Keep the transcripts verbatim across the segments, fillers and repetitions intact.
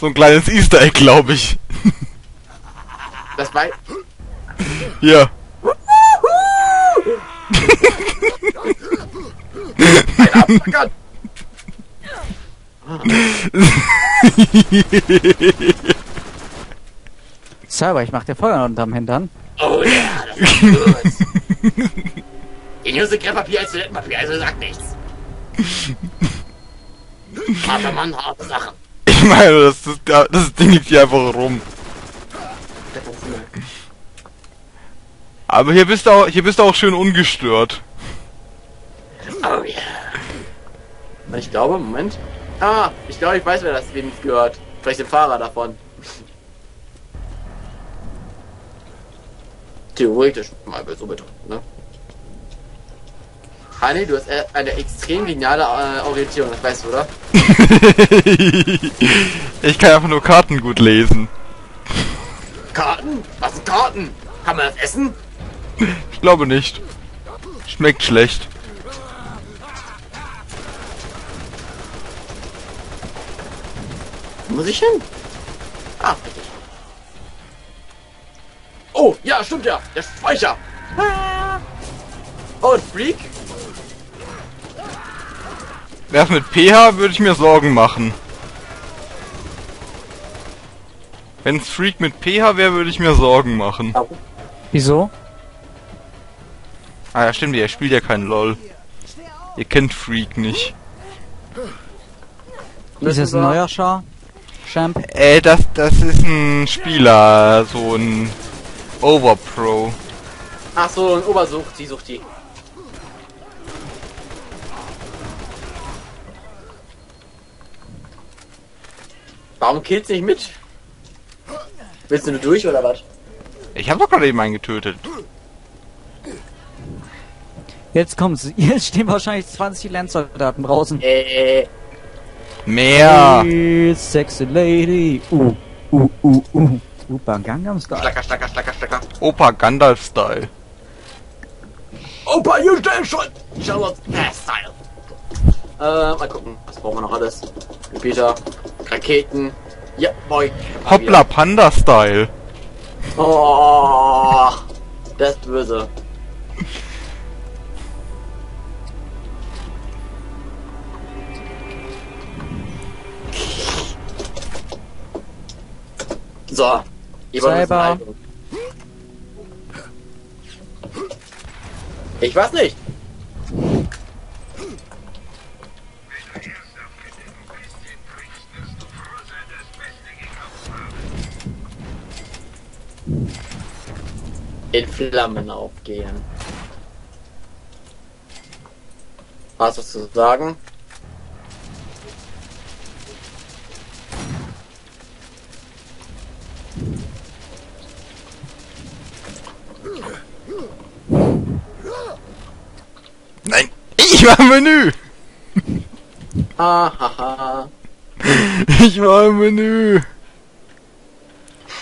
so ein kleines Easter Egg, glaube ich. Das war... Ja. Ein Abpackern! Server, ich mach dir Feuer unterm Hintern. Oh ja, yeah, das ist gut. Ich nutze Krepppapier als Toilettenpapier, also sag nichts. Harter Mann, harte Sachen. Ich meine, das, das, das Ding liegt hier einfach rum. Aber hier bist du auch, hier bist du auch schön ungestört. Oh ja. Yeah. Ich glaube, Moment. Ah, ich glaube, ich weiß, wer das wem gehört. Vielleicht den Fahrer davon. Theoretisch mal so betrunken, ne? Hani, du hast eine extrem geniale äh, Orientierung, das weißt du, oder? Ich kann einfach nur Karten gut lesen. Karten? Was sind Karten? Kann man das essen? Ich glaube nicht. Schmeckt schlecht. Muss ich hin? Ah, richtig. Oh, ja, stimmt ja. Der Speicher. Oh, ein Freak. Werf mit P H würde ich mir Sorgen machen. Wenn es Freak mit P H wäre, würde ich mir Sorgen machen. Wieso? Ah ja, stimmt, ihr spielt ja kein LOL. Ihr kennt Freak nicht. Ist das ein neuer Schar? Champ? Äh, das, das ist ein Spieler, so ein Overpro. Ach so, ein Obersucht, die sucht die. Warum killt's nicht mit? Willst du nur durch oder was? Ich hab doch gerade eben einen getötet. Jetzt kommt's, jetzt stehen wahrscheinlich zwanzig Landsoldaten draußen. Äh. Mehr! It's sexy lady! Uh, uh, uh, uh. Opa Gangnam Style. Schlacker, schlacker, schlacker, schlacker. Opa Gandalf Style. Opa, you damn shot! Charlotte's ass Style. Äh, mal gucken. Was brauchen wir noch alles? Computer, Raketen. Ja, boy. Hoppla, Panda Style. Oh, das ist böse. So, Eber. Ich weiß nicht. In Flammen aufgehen. Hast du was zu sagen? Nein, ich war im Menü. Hahaha. Ich war im Menü.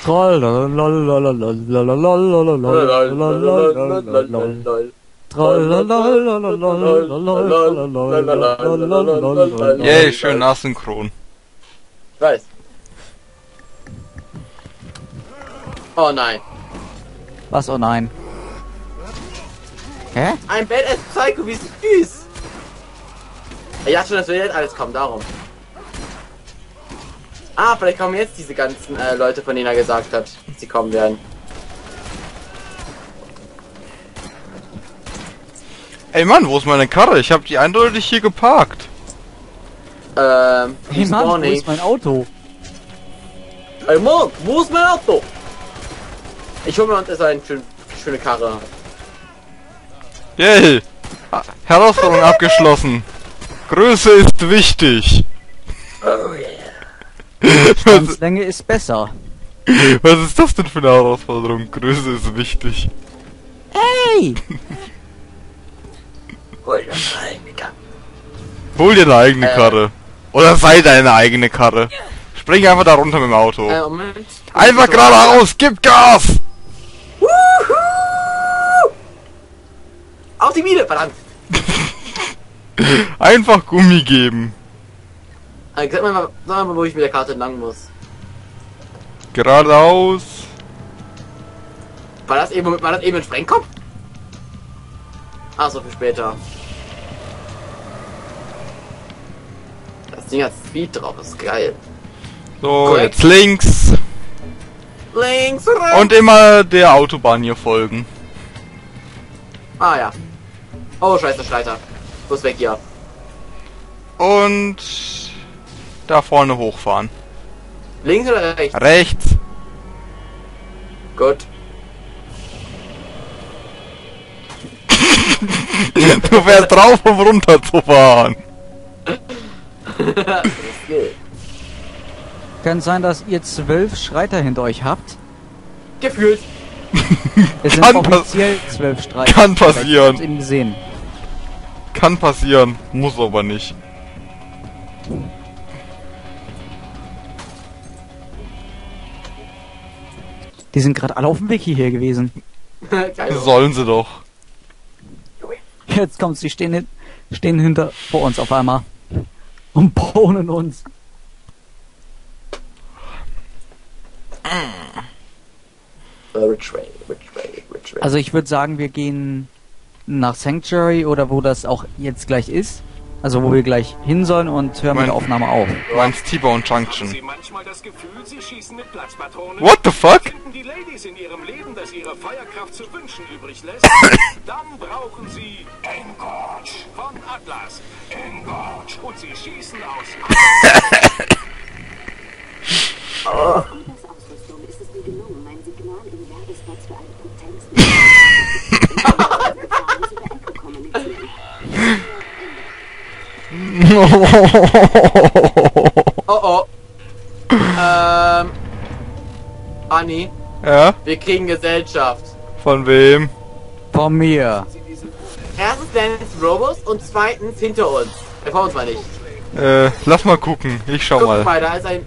Troll, yay, schön asynchron. Ich weiß. Oh nein. Was? Oh nein. Hä? Ein Badass Psycho, wie ist süß! Ich dachte schon, das wird jetzt alles kommen, darum. Ah, vielleicht kommen jetzt diese ganzen äh, Leute, von denen er gesagt hat, dass sie kommen werden. Ey Mann, wo ist meine Karre? Ich habe die eindeutig hier geparkt. Ähm, hey Mann, wo ist mein Auto? Ey Mann, wo ist mein Auto? Ich hole mir uns eine schön, schöne Karre. Yay! Herausforderung abgeschlossen. Größe ist wichtig. Oh yeah. Standslänge ist besser. Was ist das denn für eine Herausforderung? Größe ist wichtig. Hey! Hol dir deine eigene Karre. Hol dir deine eigene äh. Karre. Oder sei deine eigene Karre. Spring einfach da runter mit dem Auto. Äh, Moment. Einfach geradeaus, gib Gas! Auf die Miete, verdammt! Einfach Gummi geben. Sag mal, sag mal, wo ich mit der Karte lang muss. Geradeaus. War das eben, war das eben ein Sprengkopf? Ah, so viel später. Das Ding hat Speed drauf, das ist geil. So, Correct. Jetzt links. Links, rechts. Und immer der Autobahn hier folgen. Ah ja. Oh, scheiße, Schleiter. Muss weg hier. Und da vorne hochfahren. Links oder rechts? Rechts. Gut. Du wärst drauf, um runter zu fahren. Kann sein, dass ihr zwölf Schreiter hinter euch habt. Gefühlt. Es sind kann offiziell zwölf Schreiter. Kann passieren. Eben gesehen. Kann passieren, muss aber nicht. Die sind gerade alle auf dem Weg hierher gewesen. Sollen sie doch. Jetzt kommt's, die stehen, stehen hinter vor uns auf einmal. Und bohnen uns. Also ich würde sagen, wir gehen nach Sanctuary oder wo das auch jetzt gleich ist. Also wo wir gleich hin sollen und hören mit der Aufnahme auf. Du meinst T-Bone Junction. What the fuck? Oh oh. Ähm. Anni. Ja? Wir kriegen Gesellschaft. Von wem? Von mir. Erstens Dennis Robos und zweitens hinter uns. Er vor uns mal nicht. Äh, lass mal gucken. Ich schau Guck mal. mal. Da ist ein.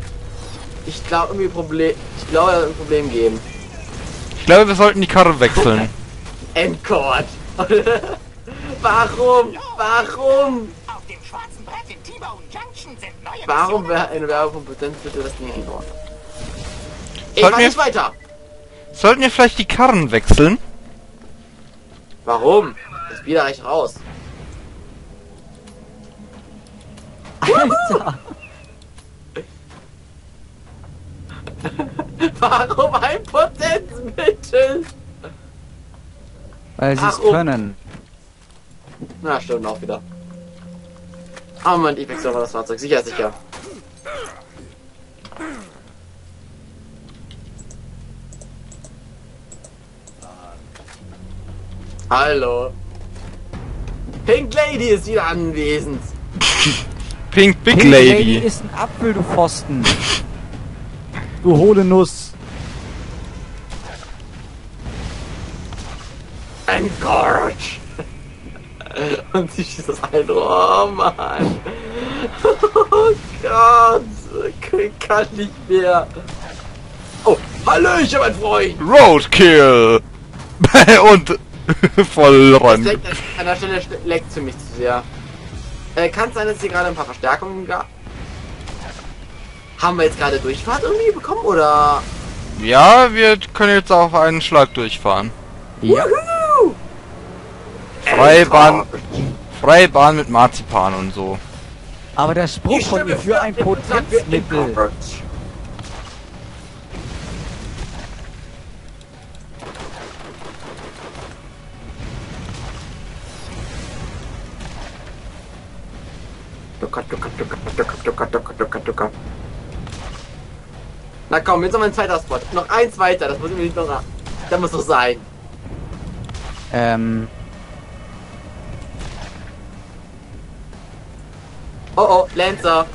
Ich glaube irgendwie Problem. Ich glaube, da wird ein Problem geben. Ich glaube, wir sollten die Karre wechseln. Endcord. Warum? Warum? Warum wäre eine Werbekompetenz bitte das nicht in Ordnung? Ich mach nicht weiter! Sollten wir vielleicht die Karren wechseln? Warum? Das Bier reicht raus. Alter! Warum ein Potenzmittel? Weil sie es können. Na, stimmt auch wieder. Ah, oh Moment, ich wechsle mal das Fahrzeug. Sicher, sicher. Hallo. Pink Lady ist wieder anwesend. Pink Big Pink Lady. Pink Lady ist ein Apfel, du Pfosten. Du hohle Nuss. Engorge. Und sie schießt das ein. Oh Mann. Oh Gott. Ich kann nicht mehr. Oh, Hallöchen, mein Freund. Roadkill. Und vollräumen. An der Stelle leckt für mich zu sehr. Äh, kann es sein, dass hier gerade ein paar Verstärkungen gab? Haben wir jetzt gerade Durchfahrt irgendwie bekommen, oder? Ja, wir können jetzt auf einen Schlag durchfahren. Ja. Woohoo! Freibahn, Freibahn mit Marzipan und so. Aber der Spruch von ihr für ein Potenzmittel. Na komm, jetzt noch ein zweiter Spot. Noch eins weiter, das muss ich mir nicht noch nach. Das muss doch sein. Ähm. Oh oh, Lancer!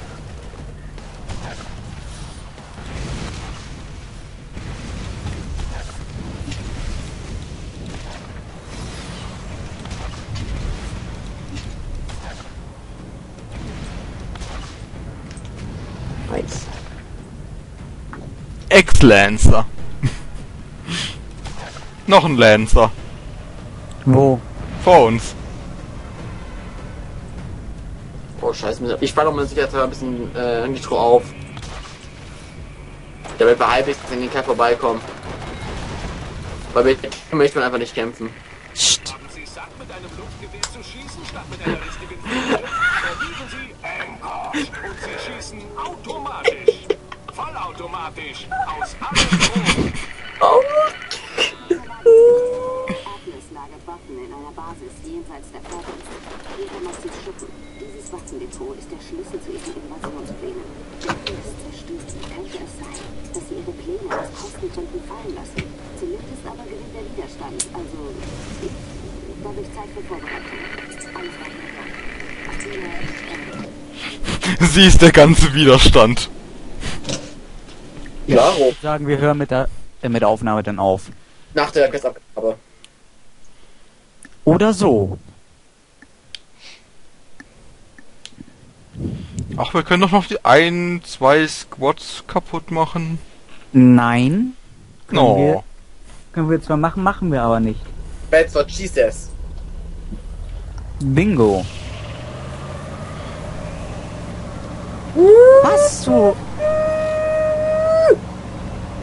Nice. Ex-Lancer. Noch ein Lancer. Wo? Vor uns. Oh scheiße, ich fahre doch mal sicher ein bisschen äh, Nitro auf. damit wir halbwegs in den Kerl vorbeikommen. Weil mit dem möchte man einfach nicht kämpfen. Psst. Haben Sie satt, mit einem Luftgewehr zu schießen, statt mit einer richtigen Flinte? Verlieren Sie Engage und Sie schießen automatisch. Vollautomatisch. Aus allen Drogen. In einer Basis jenseits der Vorwürfe. Jeder massiv Schuppen. Dieses Waffendepot ist der Schlüssel zu ihren Invasionsplänen. Der Kriegs verstößt, könnte es sein, dass sie ihre Pläne aus Kostengründen fallen lassen. Zumindest aber gewinnt der Widerstand. Also, ich, dadurch Zeit für Vorbereitung. Alles weiter. Sie ist der ganze Widerstand. Ja, ich würde sagen, wir hören mit der, äh, mit der Aufnahme dann auf. Nach der Questabgabe. Oder so. Ach, wir können doch noch die ein, zwei Squads kaputt machen. Nein. Können, no. wir, können wir zwar machen, machen wir aber nicht. That's what she says. Bingo. Was so?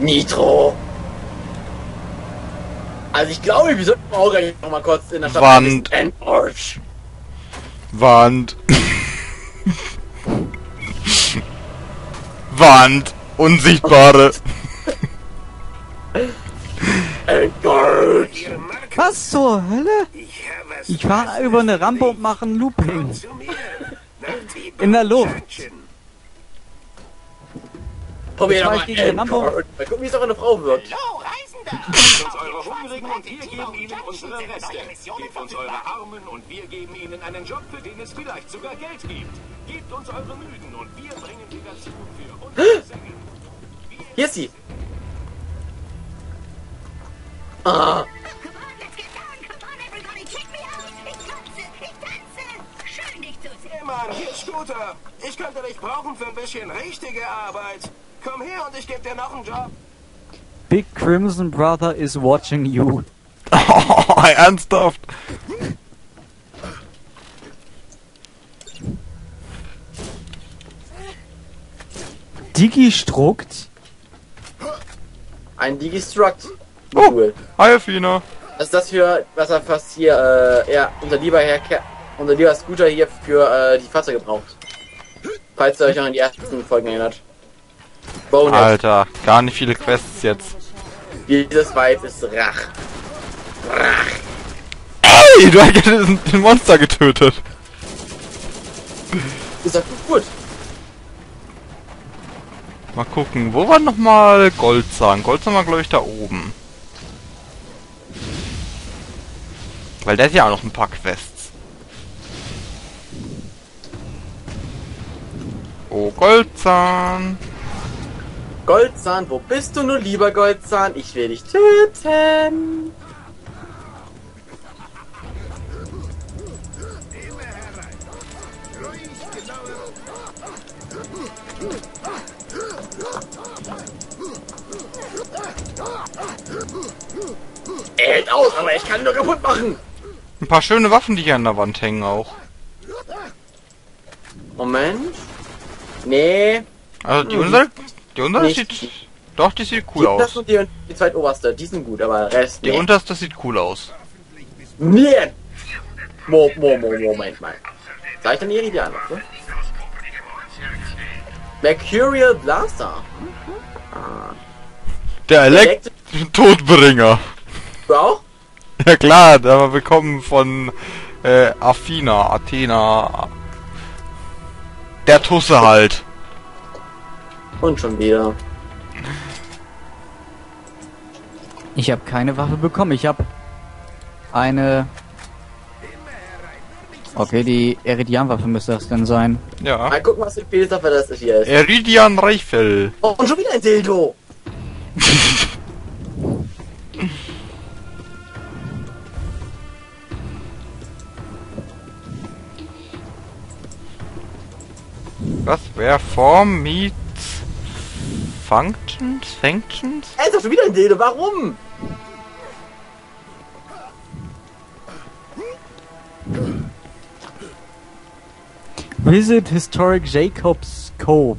Nitro. Also ich glaube, wir sollten auch gleich noch mal kurz in der Stadt... Wand! Wand! Wand! Unsichtbare! Was zur Hölle? Ich fahre über eine Rampe und mache ein Looping. In der Luft. Probier doch mal Endcard. Mal gucken, wie es auch eine Frau wirkt. Gebt uns eure Hungrigen und wir geben ihnen unsere Reste. Gebt uns eure Armen und wir geben ihnen einen Job, für den es vielleicht sogar Geld gibt. Gebt uns eure Müden und wir bringen die dazu für unsere Sängen. Hier ist sie. Ah. Hey Mann, hier ist Scooter. Ich könnte dich brauchen für ein bisschen richtige Arbeit. Komm her und ich gebe dir noch einen Job. Big Crimson Brother is watching you. Oh, ernsthaft? Digistruct? Ein Digistruct. Oh, hi, Fina. Das ist das für, was er fast hier, äh, ja, unser lieber Herr, Ke unser lieber Scooter hier für, äh, die Fahrzeuge braucht. Falls ihr euch noch an die ersten Folgen erinnert. Bonus. Alter, gar nicht viele Quests jetzt. Dieses Weib ist Rach. Rach. Ey, du hast den Monster getötet. Ist das gut? Mal gucken, wo war nochmal Goldzahn? Goldzahn war, glaube ich, da oben. Weil der hat ja auch noch ein paar Quests. Oh, Goldzahn. Goldzahn, wo bist du nur, lieber Goldzahn? Ich will dich töten. Er hält aus, aber ich kann ihn nur kaputt machen. Ein paar schöne Waffen, die hier an der Wand hängen auch. Moment. Nee. Also die hm. unsere... Die unterste sieht... Doch, die sieht cool aus. Die, die, die zweitoberste, die sind gut, aber Rest... Die nee. unterste sieht cool aus. Nee! Mo, mo, mo, Moment mal. Sag ich dann Eridian was, ne? Mercurial Blaster. Mhm. Ah. Der Elekt... Todbringer. Du auch? Ja klar, da haben wir bekommen von... Äh, Athena, Athena... Der Tusse halt. Und schon wieder. Ich habe keine Waffe bekommen. Ich habe eine... Okay, die Eridian-Waffe müsste das denn sein. Ja. Mal gucken, was für Pilzwaffe das hier ist. Eridian-Rifle. Oh, und schon wieder ein Dildo. Was wäre Form Meat? Functions? Functions? Er ist doch schon wieder ein Dildo, warum? Visit Historic Jacobs Cove.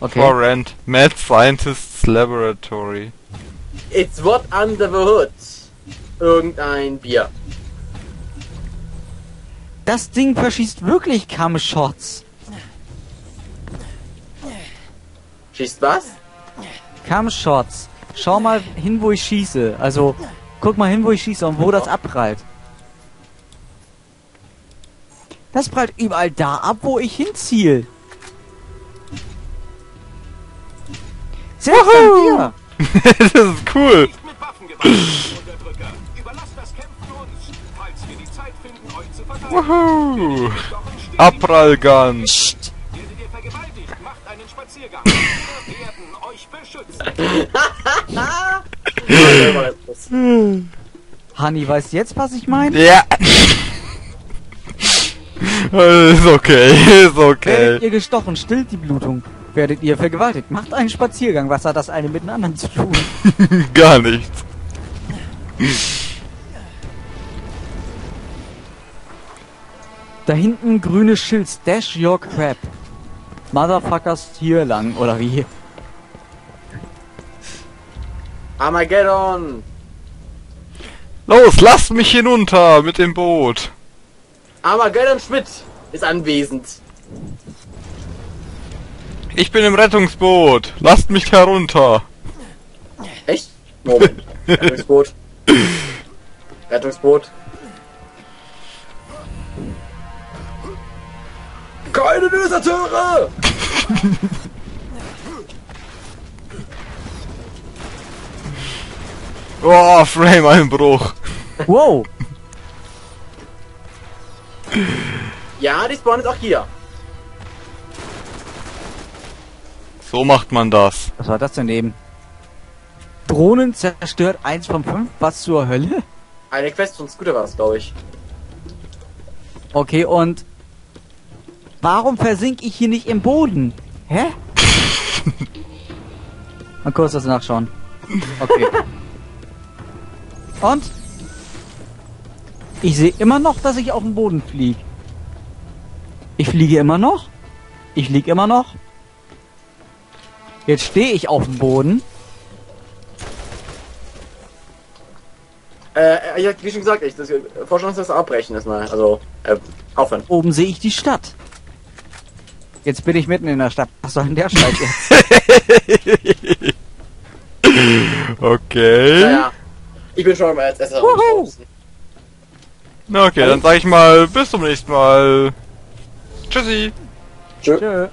Okay. For rent. Mad Scientist's Laboratory. It's what under the hood. Irgendein Bier. Das Ding verschießt wirklich Cam-Shots. Schießt was? Cam-Shots. Schau mal hin, wo ich schieße. Also, guck mal hin, wo ich schieße und wo das abprallt. Das prallt überall da ab, wo ich hinziehe. Sehr cool. Das ist cool. Wuhu! Abprallgun! Hanni, weißt du jetzt, was ich meine? Ja! Ist okay, ist okay. Werdet ihr gestochen, stillt die Blutung. Werdet ihr vergewaltigt, macht einen Spaziergang. Was hat das eine mit dem anderen zu tun? Gar nichts. Da hinten grünes Schild, dash your crap. Motherfuckers hier lang, oder wie? Armageddon! Los, lasst mich hinunter mit dem Boot! Armageddon Schmidt ist anwesend. Ich bin im Rettungsboot, lasst mich herunter! Echt? Moment. Rettungsboot. Rettungsboot. Keine Deserteure! Oh, Frame-Einbruch. Wow. Ja, die spawnen jetzt auch hier. So macht man das. Was war das denn eben? Drohnen zerstört eins von fünf. Was zur Hölle? Eine Quest von Scooter war das, glaube ich. Okay, und... Warum versinke ich hier nicht im Boden? Hä? Mal kurz das nachschauen. Okay. Und? Ich sehe immer noch, dass ich auf dem Boden fliege. Ich fliege immer noch. Ich liege immer noch. Jetzt stehe ich auf dem Boden. Äh, ich hab, wie schon gesagt, ich das, Vorschlag ist das Abbrechen erstmal. Also, äh, aufhören. Oben sehe ich die Stadt. Jetzt bin ich mitten in der Stadt. Was soll denn der Scheiß jetzt? Okay. Naja, ich bin schon mal als Esser. Na okay, dann sag ich mal bis zum nächsten Mal. Tschüssi. Tschö. Tschö.